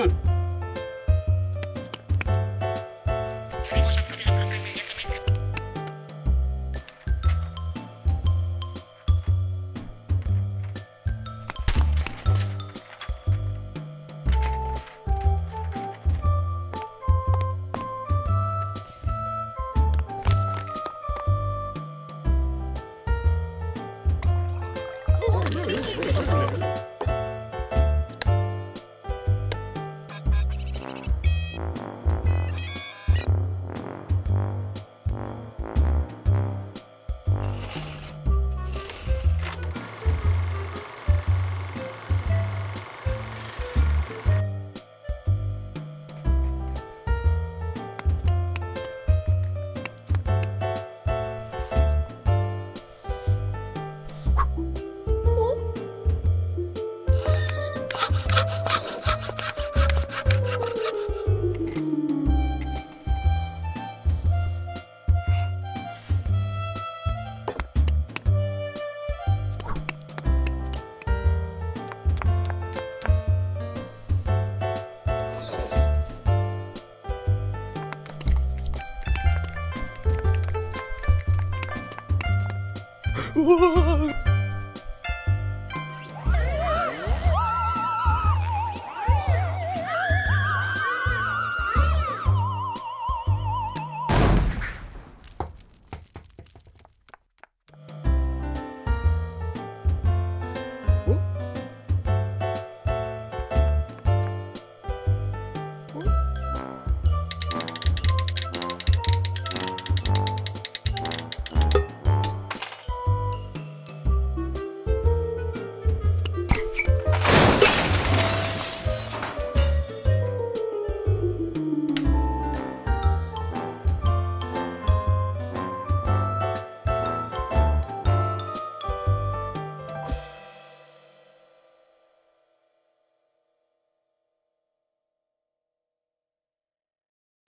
alimentación. Whoa!